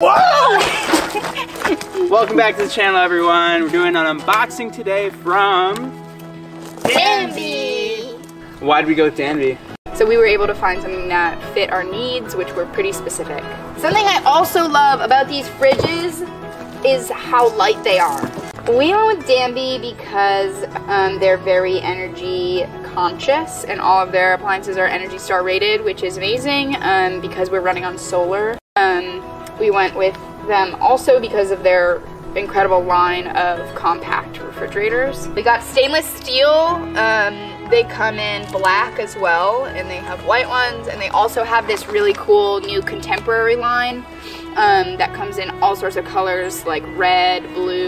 Whoa! Welcome back to the channel, everyone. We're doing an unboxing today from Danby. Why'd we go with Danby? So we were able to find something that fit our needs, which were pretty specific. Something I also love about these fridges is how light they are. We went with Danby because they're very energy conscious and all of their appliances are ENERGY STAR rated, which is amazing because we're running on solar. We went with them also because of their incredible line of compact refrigerators. We got stainless steel. They come in black as well, and they have white ones, and they also have this really cool new contemporary line that comes in all sorts of colors like red, blue.